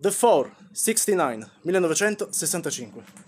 The 4, 69, 1965.